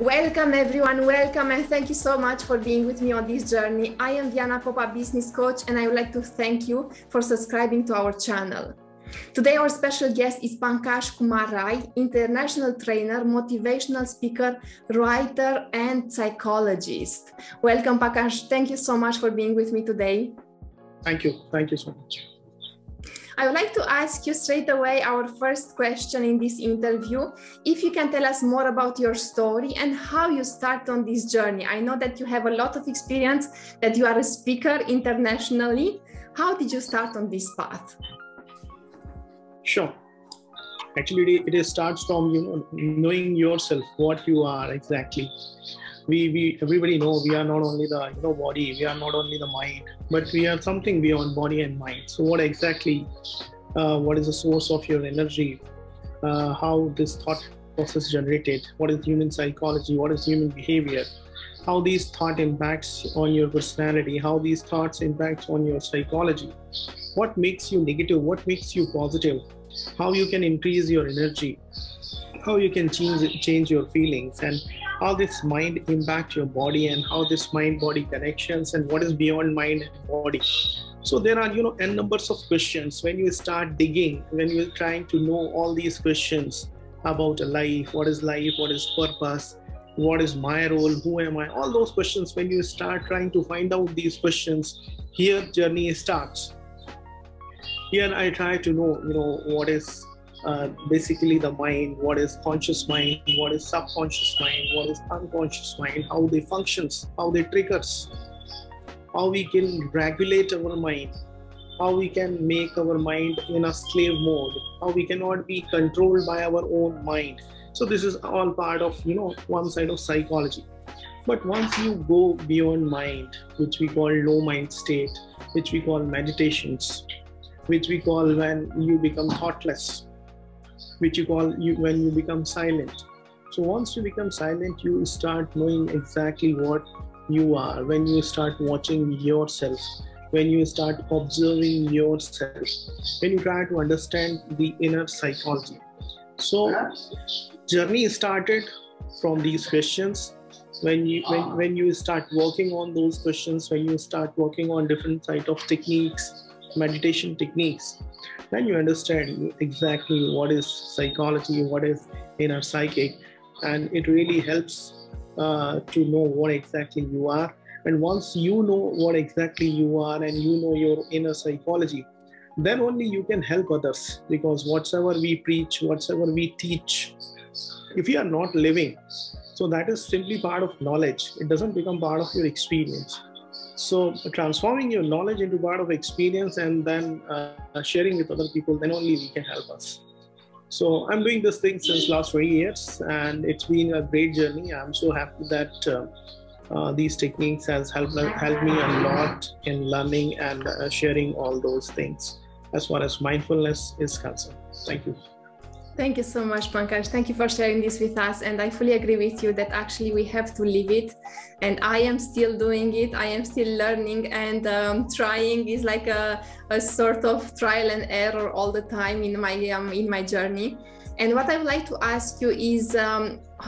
Welcome everyone, welcome, and thank you so much for being with me on this journey. I am Diana Popa, business coach, and I would like to thank you for subscribing to our channel. Today our special guest is Pankaj Kumar Rai, international trainer, motivational speaker, writer, and psychologist. Welcome Pankaj, thank you so much for being with me today. Thank you so much. I would like to ask you straight away our first question in this interview. If you can tell us more about your story and how you start on this journey. I know that you have a lot of experience, that you are a speaker internationally. How did you start on this path? Sure. Actually, it starts from knowing yourself, what you are exactly. Everybody know we are not only the body, we are not only the mind, but we are something beyond body and mind. So what exactly, what is the source of your energy, how this thought process generated, what is human psychology, what is human behavior, how these thought impacts on your personality, how these thoughts impacts on your psychology, what makes you negative, what makes you positive, how you can increase your energy, how you can change your feelings, and how this mind impacts your body, and how this mind-body connections, and what is beyond mind and body. So there are n numbers of questions when you start digging, when you're trying to know all these questions about life, what is purpose, what is my role, who am I, all those questions. When you start trying to find out these questions, here journey starts. Here I try to know, what is basically the mind, what is conscious mind, what is subconscious mind, what is unconscious mind, how they functions, how they triggers, how we can regulate our mind, how we can make our mind in a slave mode, how we cannot be controlled by our own mind. So this is all part of one side of psychology. But once you go beyond mind, which we call low mind state, which we call meditations, which we call when you become thoughtless, which you call when you become silent. So once you become silent, you start knowing exactly what you are. When you start watching yourself, when you start observing yourself, when you try to understand the inner psychology. So journey started from these questions. When you start working on those questions, when you start working on different type of techniques, meditation techniques, then you understand exactly what is psychology, what is inner psychic, and it really helps to know what exactly you are. And once you know what exactly you are and you know your inner psychology, then only you can help others, because whatsoever we preach, whatsoever we teach, if you are not living, so that is simply part of knowledge. It doesn't become part of your experience. So transforming your knowledge into part of experience and then sharing with other people, then only we can help us. So I'm doing this thing since last 20 years and it's been a great journey. I'm so happy that these techniques has helped me a lot in learning and sharing all those things as far as mindfulness is concerned. Thank you. Thank you so much, Pankaj. Thank you for sharing this with us. And I fully agree with you that actually we have to live it. And I am still doing it. I am still learning and trying is like a sort of trial and error all the time in my journey. And what I would like to ask you is,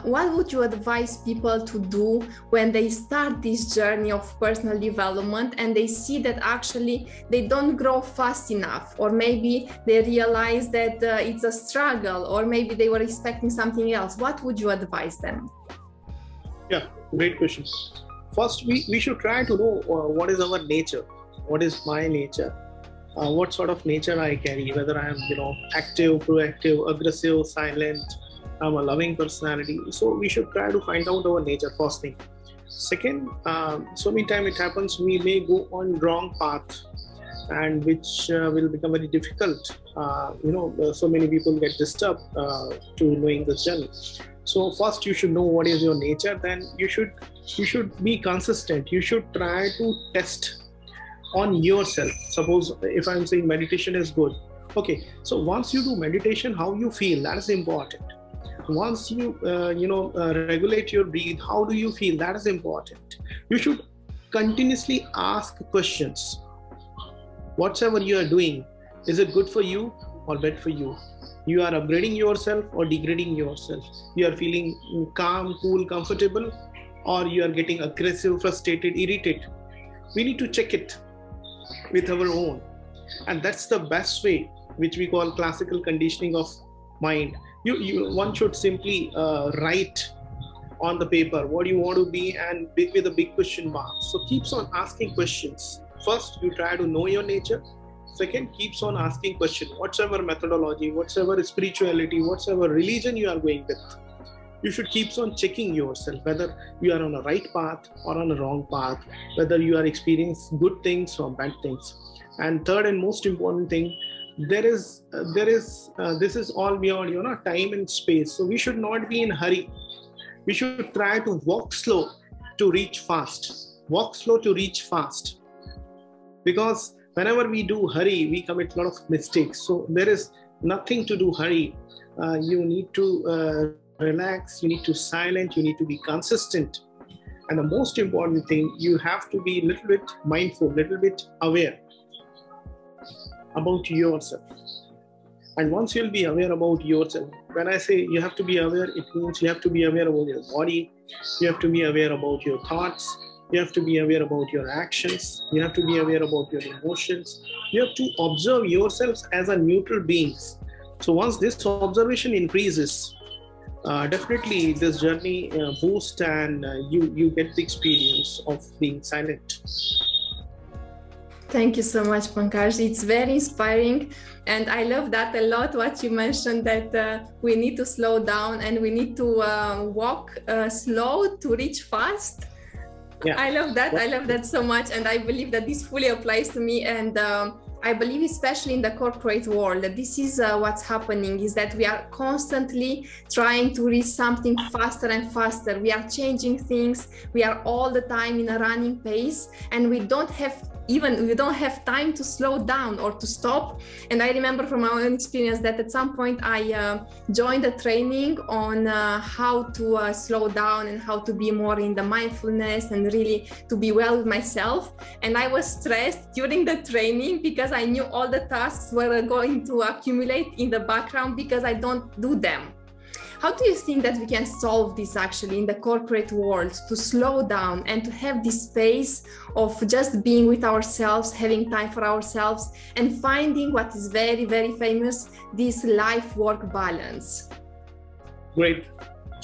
what would you advise people to do when they start this journey of personal development and they see that actually they don't grow fast enough, or maybe they realize that it's a struggle, or maybe they were expecting something else? What would you advise them? Yeah, great question. First, we should try to know what is our nature, what is my nature. What sort of nature I carry, whether I am active, proactive, aggressive, silent, I'm a loving personality. So we should try to find out our nature, first thing. Second, so many times it happens we may go on wrong path, and which will become very difficult. So many people get disturbed to knowing this journey. So first you should know what is your nature, then you should be consistent. You should try to test on yourself. Suppose if I'm saying meditation is good, okay, so once you do meditation, how you feel, that is important. Once you regulate your breath, how do you feel, that is important. You should continuously ask questions. Whatever you are doing, is it good for you or bad for you. You are upgrading yourself or degrading yourself. You are feeling calm, cool, comfortable, or you are getting aggressive, frustrated, irritated. We need to check it with our own. And that's the best way, which we call classical conditioning of mind. One should simply write on the paper what you want to be, and with a big question mark. So keeps on asking questions. First, you try to know your nature. Second, keeps on asking questions. Whatsoever methodology, whatsoever spirituality, whatsoever religion you are going with, you should keep on checking yourself, whether you are on a right path or on a wrong path, whether you are experiencing good things or bad things. And third and most important thing, this is all beyond, you know, time and space. So we should not be in a hurry. We should try to walk slow to reach fast. Walk slow to reach fast. Because whenever we do hurry, we commit a lot of mistakes. So there is nothing to do hurry. You need to relax, you need to silent, you need to be consistent. And the most important thing, you have to be a little bit mindful, a little bit aware about yourself. And once you'll be aware about yourself, when I say you have to be aware, it means you have to be aware about your body, you have to be aware about your thoughts, you have to be aware about your actions, you have to be aware about your emotions, you have to observe yourselves as a neutral beings. So once this observation increases, definitely this journey boosts, and you get the experience of being silent. Thank you so much, Pankaj. It's very inspiring, and I love that a lot, what you mentioned, that we need to slow down and we need to walk slow to reach fast. Yeah. I love that. I love that so much, and I believe that this fully applies to me. And I believe, especially in the corporate world, that this is what's happening, is that we are constantly trying to reach something faster and faster. We are changing things. We are all the time in a running pace, and we don't have time to slow down or to stop. And I remember from my own experience that at some point I joined a training on how to slow down and how to be more in the mindfulness and really to be well with myself. And I was stressed during the training because I knew all the tasks were going to accumulate in the background because I don't do them. How do you think that we can solve this actually in the corporate world, to slow down and to have this space of just being with ourselves, having time for ourselves, and finding what is very, very famous, this life-work balance? Great,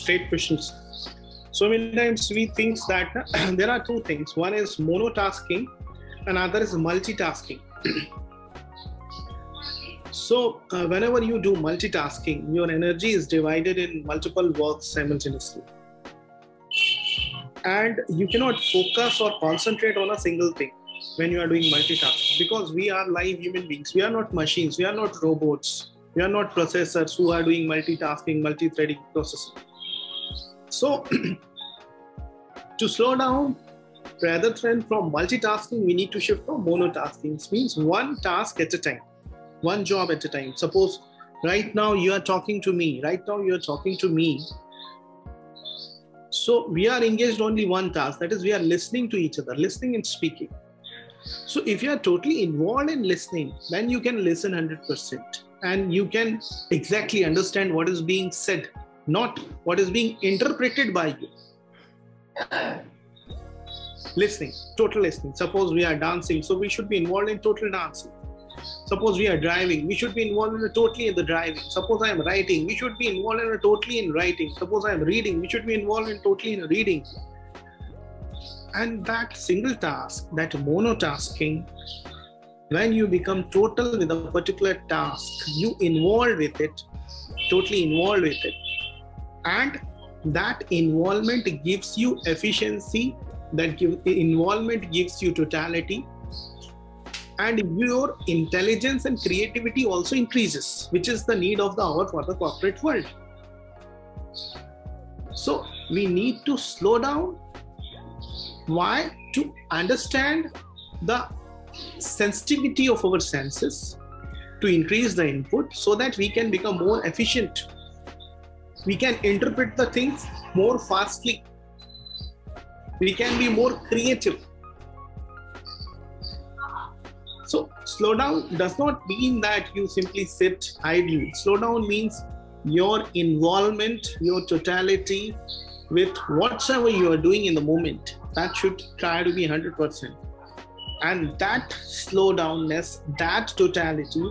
great questions. So many times we think that there are two things. One is monotasking, another is multitasking. So whenever you do multitasking, your energy is divided in multiple works simultaneously. And you cannot focus or concentrate on a single thing when you are doing multitasking, because we are live human beings. We are not machines. We are not robots. We are not processors who are doing multitasking, multi-threading processing. So to slow down, rather than from multitasking, we need to shift from monotasking. It means one task at a time, one job at a time. Suppose right now you are talking to me, So we are engaged only one task, that is we are listening to each other, listening and speaking. So if you are totally involved in listening, then you can listen 100% and you can exactly understand what is being said, not what is being interpreted by you. Listening, total listening. Suppose we are dancing, so we should be involved in total dancing. Suppose we are driving, we should be involved in totally in the driving. Suppose I am writing, we should be involved in totally in writing. Suppose I am reading, we should be involved in totally in reading. And that single task, that monotasking, when you become total with a particular task, you involved with it, totally involved with it. And that involvement gives you efficiency, that involvement gives you totality. And your intelligence and creativity also increases, which is the need of the hour for the corporate world. So we need to slow down. Why? To understand the sensitivity of our senses, to increase the input so that we can become more efficient. We can interpret the things more fastly. We can be more creative. So slow down does not mean that you simply sit idle. Slow down means your involvement, your totality with whatever you are doing in the moment. That should try to be 100%. And that slow downness, that totality,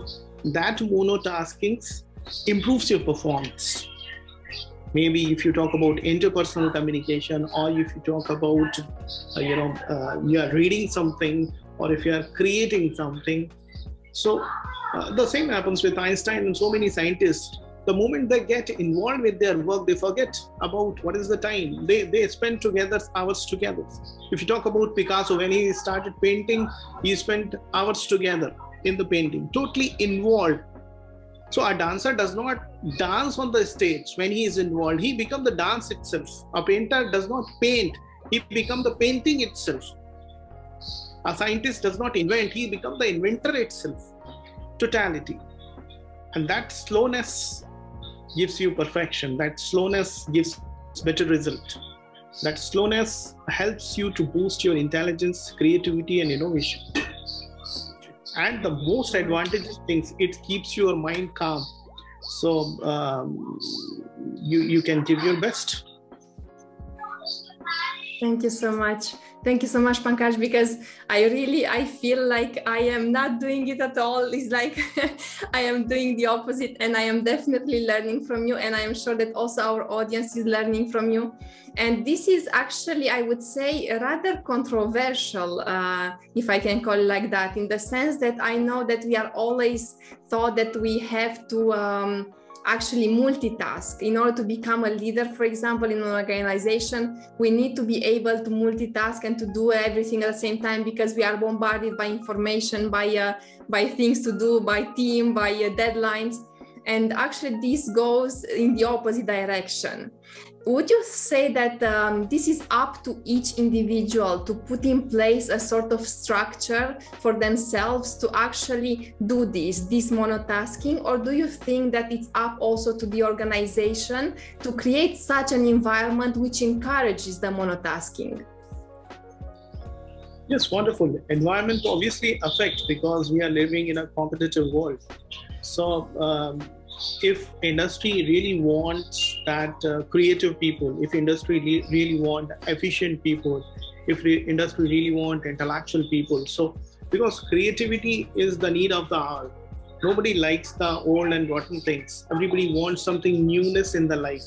that monotaskings improves your performance. Maybe if you talk about interpersonal communication, or if you talk about, you are reading something, or if you are creating something. So the same happens with Einstein and so many scientists. The moment they get involved with their work, they forget about what is the time. They spend together hours together. If you talk about Picasso, when he started painting, he spent hours together in the painting, totally involved. So a dancer does not dance on the stage when he is involved. He becomes the dance itself. A painter does not paint. He becomes the painting itself. A scientist does not invent. He becomes the inventor itself. Totality. And that slowness gives you perfection. That slowness gives better result. That slowness helps you to boost your intelligence, creativity, and innovation. And the most advantageous things, it keeps your mind calm. So you can give your best. Thank you so much. Thank you so much, Pankaj, because I feel like I am not doing it at all. It's like I am doing the opposite, and I am definitely learning from you. And I am sure that also our audience is learning from you. And this is actually, I would say, rather controversial, if I can call it like that, in the sense that I know that we are always thought that we have to actually multitask. In order to become a leader, for example, in an organization, we need to be able to multitask and to do everything at the same time, because we are bombarded by information, by things to do, by team, by deadlines. And actually this goes in the opposite direction. Would you say that this is up to each individual to put in place a sort of structure for themselves to actually do this monotasking? Or do you think that it's up also to the organization to create such an environment which encourages the monotasking? Yes, wonderful. Environment obviously affects, because we are living in a competitive world. So if industry really wants that creative people, if industry really want efficient people, if industry really want intellectual people, so because creativity is the need of the hour. Nobody likes the old and rotten things. Everybody wants something newness in the life.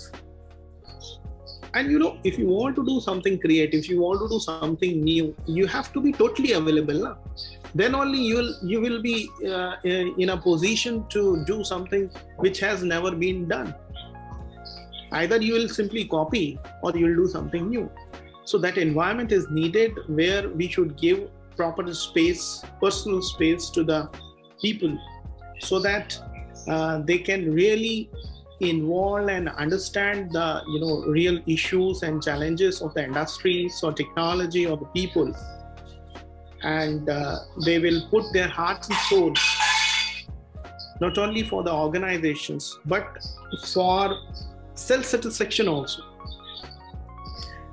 And if you want to do something creative, if you want to do something new, you have to be totally available. Huh? Then only you will be in a position to do something which has never been done. Either you will simply copy, or you will do something new. So that environment is needed, where we should give proper space, personal space to the people, so that they can really involve and understand the real issues and challenges of the industries or technology or the people. And they will put their hearts and souls, not only for the organizations, but for self-satisfaction also.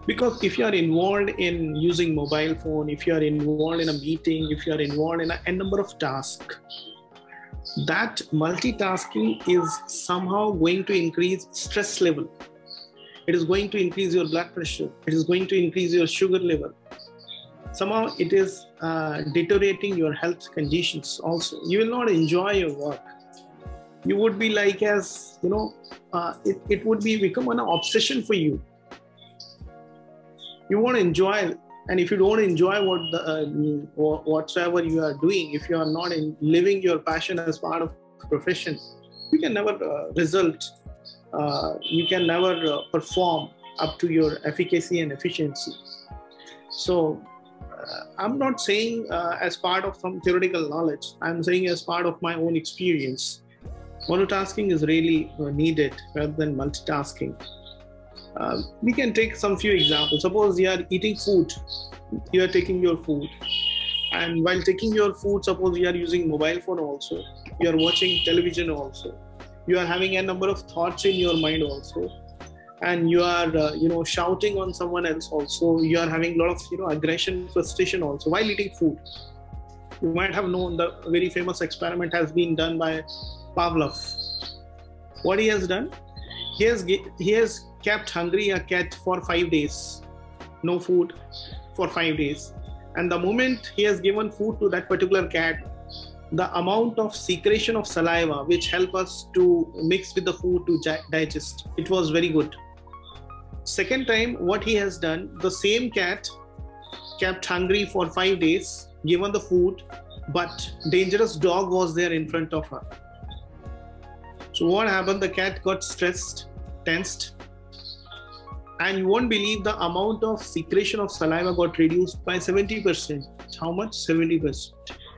Because if you are involved in using mobile phone, if you are involved in a meeting, if you are involved in a number of tasks, that multitasking is somehow going to increase stress level. It is going to increase your blood pressure. It is going to increase your sugar level. Somehow it is deteriorating your health conditions also. You will not enjoy your work. You would be like, as it would become an obsession for you. You won't enjoy, and if you don't enjoy whatsoever you are doing, if you are not living your passion as part of profession, you can never result. You can never perform up to your efficacy and efficiency. So I'm not saying as part of some theoretical knowledge. I'm saying as part of my own experience. Monotasking is really needed rather than multitasking. We can take some few examples. Suppose you are eating food, you are taking your food. And while taking your food, suppose you are using mobile phone also. You are watching television also. You are having a number of thoughts in your mind also. And you are, shouting on someone else also. You are having a lot of, aggression, frustration also while eating food. You might have known the very famous experiment has been done by Pavlov. What he has done? He has kept hungry a cat for 5 days, no food for 5 days. And the moment he has given food to that particular cat, the amount of secretion of saliva, which help us to mix with the food to digest, it was very good. Second time, what he has done, the same cat kept hungry for 5 days, given the food, but dangerous dog was there in front of her. So what happened? The cat got stressed, tensed, and you won't believe the amount of secretion of saliva got reduced by 70%. How much? 70%.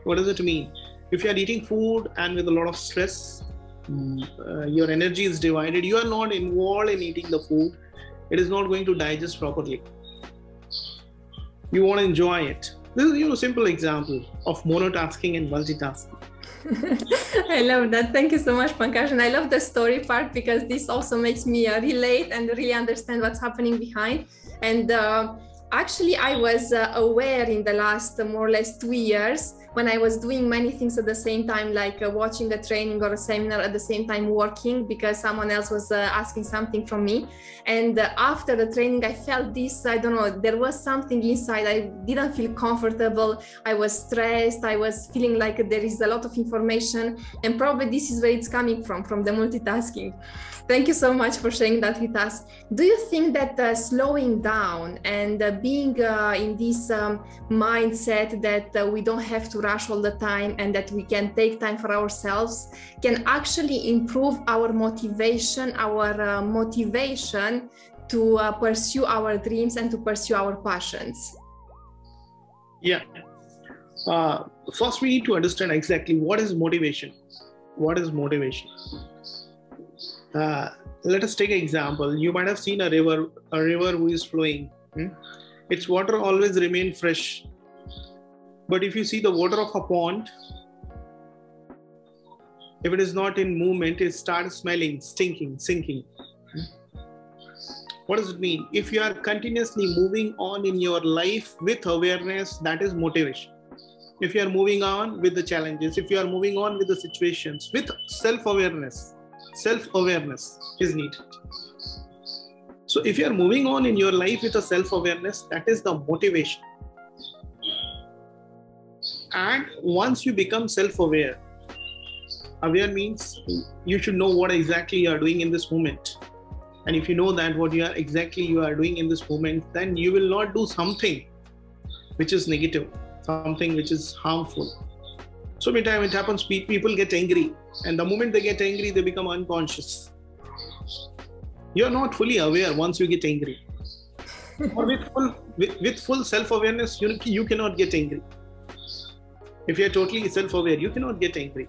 What does it mean? If you are eating food and with a lot of stress, your energy is divided, you are not involved in eating the food, it is not going to digest properly. You want to enjoy it. This is, you know, simple example of monotasking and multitasking. I love that. Thank you so much, Pankaj. And I love the story part, because this also makes me relate and really understand what's happening behind. And actually, I was aware in the last more or less 2 years, when I was doing many things at the same time, like watching a training or a seminar, at the same time working, because someone else was asking something from me. And after the training, I felt this, I don't know, there was something inside. I didn't feel comfortable. I was stressed. I was feeling like there is a lot of information. And probably this is where it's coming from the multitasking. Thank you so much for sharing that with us. Do you think that slowing down and being in this mindset that we don't have to rush all the time and that we can take time for ourselves can actually improve our motivation to pursue our dreams and to pursue our passions? Yeah. First, we need to understand exactly what is motivation. What is motivation? Let us take an example. You might have seen a river who is flowing. Its water always remains fresh. But if you see the water of a pond, if it is not in movement, it starts smelling, stinking, sinking. What does it mean? If you are continuously moving on in your life with awareness, that is motivation. If you are moving on with the challenges, if you are moving on with the situations, with self-awareness is needed. So if you are moving on in your life with a self-awareness, that is the motivation. And once you become self-aware, aware means you should know what exactly you are doing in this moment. And if you know that what you are doing in this moment, then you will not do something which is negative, something which is harmful. So many times it happens, people get angry, and the moment they get angry, they become unconscious. You are not fully aware once you get angry. Or with full self-awareness, you cannot get angry. If you are totally self-aware, you cannot get angry.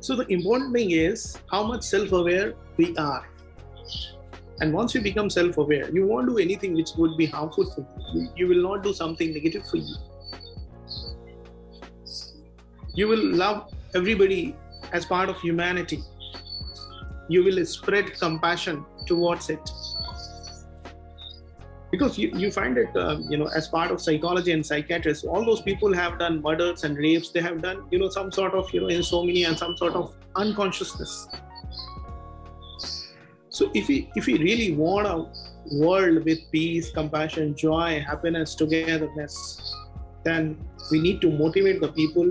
So the important thing is how much self-aware we are. And once you become self-aware, you won't do anything which would be harmful for you. You will not do something negative for you. You will love everybody as part of humanity. You will spread compassion towards it. Because you find it, as part of psychology and psychiatrists, all those people have done murders and rapes. They have done, some sort of, insomnia and some sort of unconsciousness. So if we really want a world with peace, compassion, joy, happiness, togetherness, then we need to motivate the people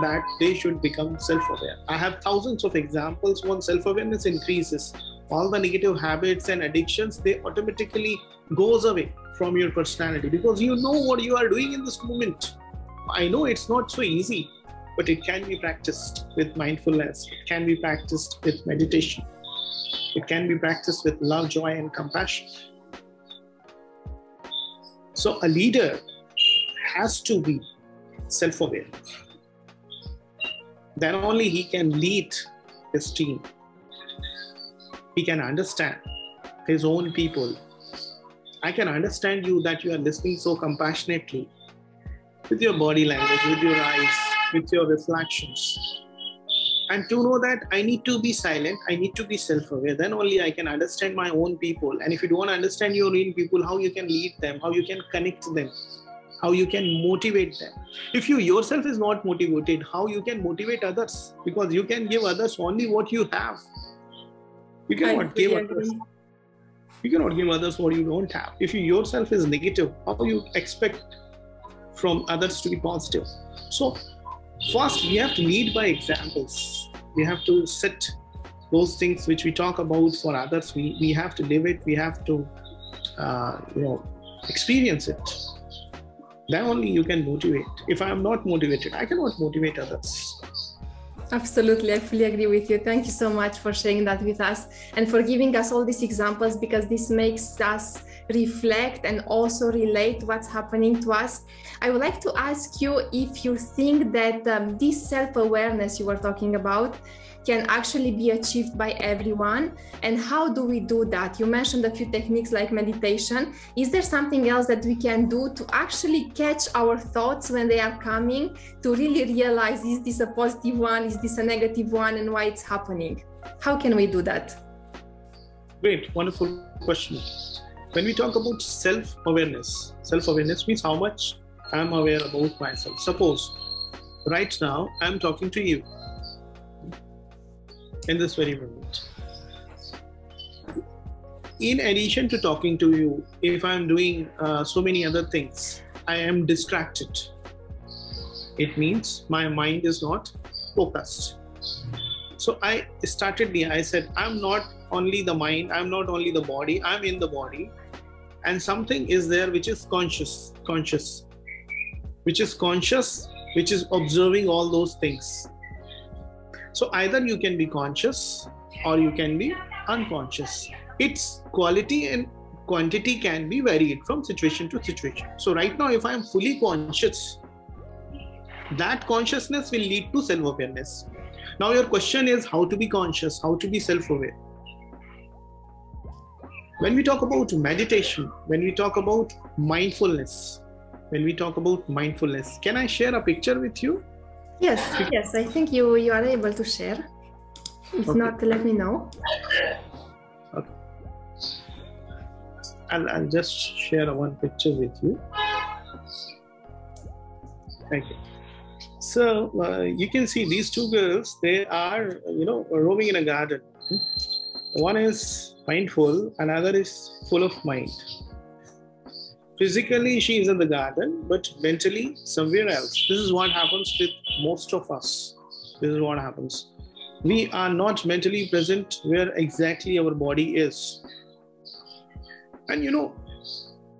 that they should become self-aware. I have thousands of examples. When self-awareness increases, all the negative habits and addictions, they automatically goes away from your personality, because you know what you are doing in this moment. I know it's not so easy, but it can be practiced with mindfulness. It can be practiced with meditation. It can be practiced with love, joy, and compassion. So a leader has to be self-aware. Then only he can lead his team. He can understand his own people. I can understand you that you are listening so compassionately with your body language, with your eyes, with your reflections. And to know that I need to be silent, I need to be self-aware. Then only I can understand my own people. And if you don't understand your own people, how you can lead them, how you can connect them, how you can motivate them. If you yourself is not motivated, how you can motivate others? Because you can give others only what you have. You cannot give others. You cannot give others what you don't have. If you yourself is negative, how you expect from others to be positive? So first, we have to lead by examples. We have to set those things which we talk about for others. We have to live it. We have to experience it. Then only you can motivate. If I am not motivated, I cannot motivate others. Absolutely, I fully agree with you. Thank you so much for sharing that with us and for giving us all these examples, because this makes us reflect and also relate what's happening to us. I would like to ask you if you think that this self-awareness you were talking about can actually be achieved by everyone, and how do we do that? You mentioned a few techniques like meditation. Is there something else that we can do to actually catch our thoughts when they are coming, to really realize, is this a positive one, is this a negative one, and why it's happening? How can we do that? Great, wonderful question. When we talk about self-awareness means how much I'm aware about myself. Suppose right now I'm talking to you in this very moment. In addition to talking to you, if I'm doing so many other things, I am distracted. It means my mind is not focused. So I said, I'm not only the mind, I'm not only the body, I'm in the body. And something is there which is conscious, which is observing all those things. So either you can be conscious or you can be unconscious. Its quality and quantity can be varied from situation to situation. So right now, if I am fully conscious, that consciousness will lead to self-awareness. Now your question is how to be conscious, how to be self-aware. When we talk about meditation, when we talk about mindfulness, can I share a picture with you? Yes, I think you are able to share. If not, let me know. Okay. I'll just share one picture with you. Thank you. So you can see these two girls, they are, roaming in a garden. One is mindful, another is full of mind. Physically, she is in the garden, but mentally somewhere else. This is what happens with most of us. We are not mentally present where exactly our body is. And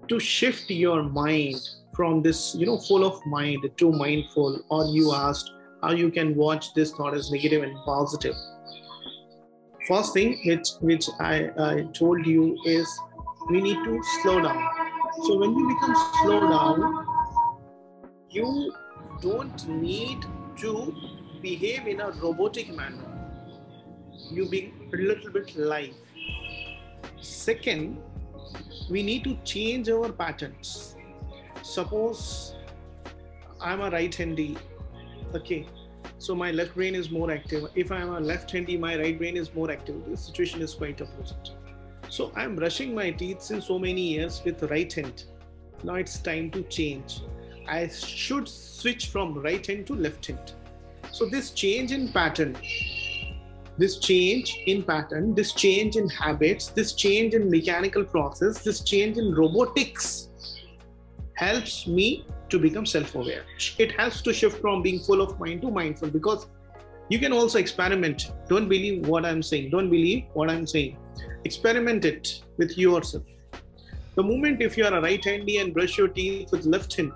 to shift your mind from this, full of mind to mindful, or you asked how you can watch this thought as negative and positive. First thing which I told you is we need to slow down. So when you become slow down, you don't need to behave in a robotic manner. You be a little bit live. Second, we need to change our patterns. Suppose I'm a right-handed, okay, so my left brain is more active. If I'm a left-handed, my right brain is more active. The situation is quite opposite. So I'm brushing my teeth since so many years with right hand. Now it's time to change. I should switch from right hand to left hand. So this change in pattern, this change in habits, this change in mechanical process, this change in robotics helps me to become self-aware. It helps to shift from being full of mind to mindful, because you can also experiment. Don't believe what I'm saying. Experiment it with yourself. The moment if you are a right-handed and brush your teeth with left hand,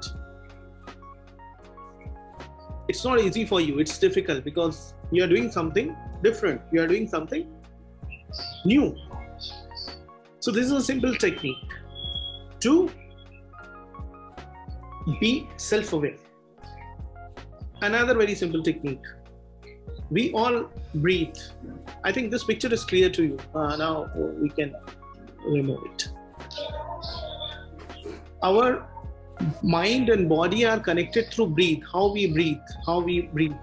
it's not easy for you. It's difficult because you are doing something different. You are doing something new. So this is a simple technique to be self-aware. Another very simple technique. We all breathe. I think this picture is clear to you. Now we can remove it. Our mind and body are connected through breathe. How we breathe.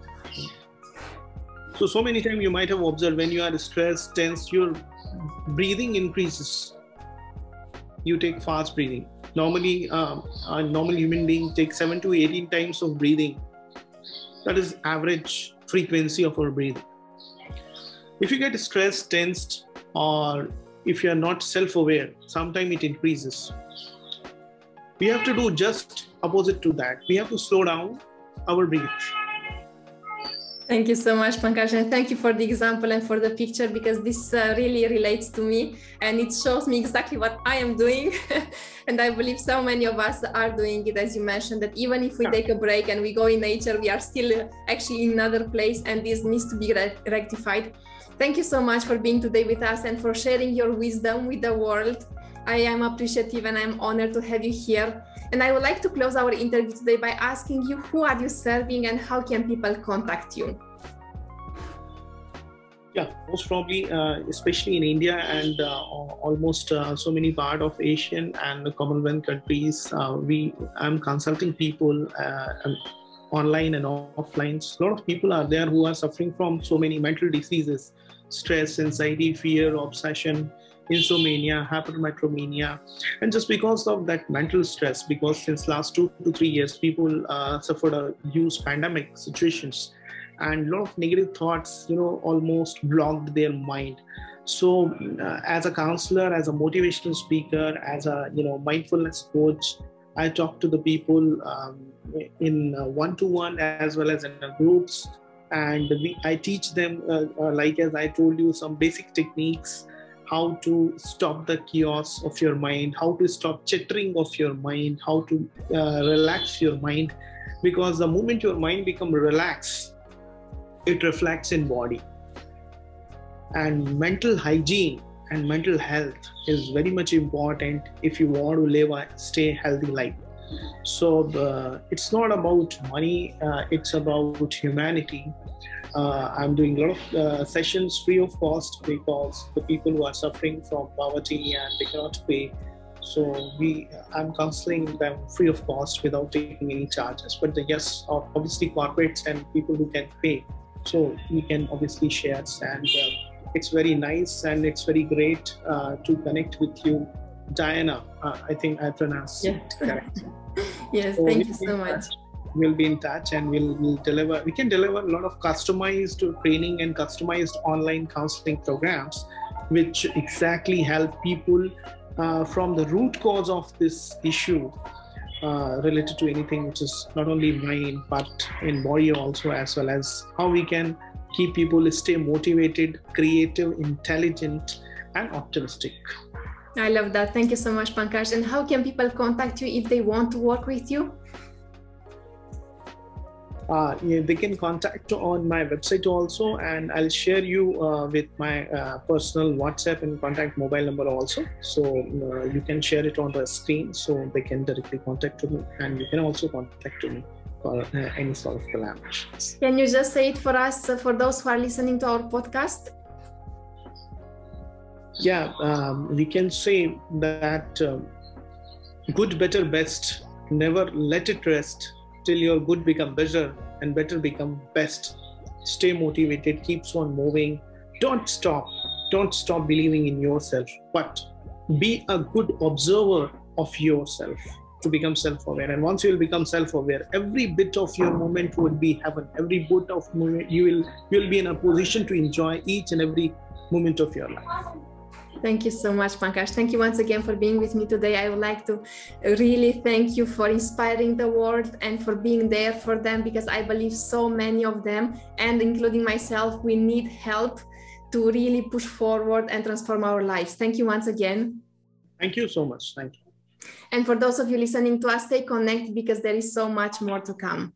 So many times you might have observed when you are stressed, tense, your breathing increases. You take fast breathing. Normally, a normal human being takes 7 to 18 times of breathing. That is average frequency of our breathing. If you get stressed, tensed, or if you are not self-aware, sometimes it increases. We have to do just opposite to that. We have to slow down our breathing. Thank you so much, Pankaj, and thank you for the example and for the picture, because this really relates to me, and it shows me exactly what I am doing. And I believe so many of us are doing it, as you mentioned, that even if we take a break and we go in nature, we are still actually in another place, and this needs to be rectified. Thank you so much for being today with us and for sharing your wisdom with the world. I am appreciative and I'm honored to have you here. And I would like to close our interview today by asking you, who are you serving and how can people contact you? Yeah, most probably, especially in India and almost so many parts of Asian and the Commonwealth countries, I'm consulting people online and offline. A lot of people are there who are suffering from so many mental diseases, stress, anxiety, fear, obsession, insomnia, hypermetromania, and just because of that mental stress, because since last 2 to 3 years, people suffered a huge pandemic situations, and a lot of negative thoughts, almost blocked their mind. So as a counselor, as a motivational speaker, as a, mindfulness coach, I talk to the people in one-to-one as well as in groups, and I teach them, like as I told you, some basic techniques, how to stop the chaos of your mind, how to stop chattering of your mind, how to relax your mind, because the moment your mind becomes relaxed, it reflects in body. And mental hygiene and mental health is very much important if you want to live a healthy life. So it's not about money, it's about humanity. I'm doing a lot of sessions free of cost, because the people who are suffering from poverty and they cannot pay. So I'm counseling them free of cost without taking any charges. But yes, obviously corporates and people who can pay. So we can obviously share, and it's very nice and it's very great to connect with you. Diana, I think I pronounced it correct. Yes, so thank you so much. We'll be in touch, and we can deliver a lot of customized training and customized online counseling programs, which exactly help people from the root cause of this issue related to anything which is not only mind, but in body also, as well as how we can keep people stay motivated, creative, intelligent, and optimistic. I love that. Thank you so much, Pankaj. And how can people contact you if they want to work with you? They can contact on my website also, and I'll share you with my personal WhatsApp and contact mobile number also. So you can share it on the screen, so they can directly contact me, and you can also contact me for any sort of collaborations. Can you just say it for us, for those who are listening to our podcast? Yeah, we can say that good, better, best, never let it rest. Till your good become better and better become best. Stay motivated, keeps on moving. Don't stop believing in yourself, but be a good observer of yourself to become self-aware. And once you will become self-aware, every bit of your moment would be heaven. Every bit of moment you will be in a position to enjoy each and every moment of your life. Thank you so much, Pankaj. Thank you once again for being with me today. I would like to really thank you for inspiring the world and for being there for them, because I believe so many of them, and including myself, we need help to really push forward and transform our lives. Thank you once again. Thank you so much. Thank you. And for those of you listening to us, stay connected, because there is so much more to come.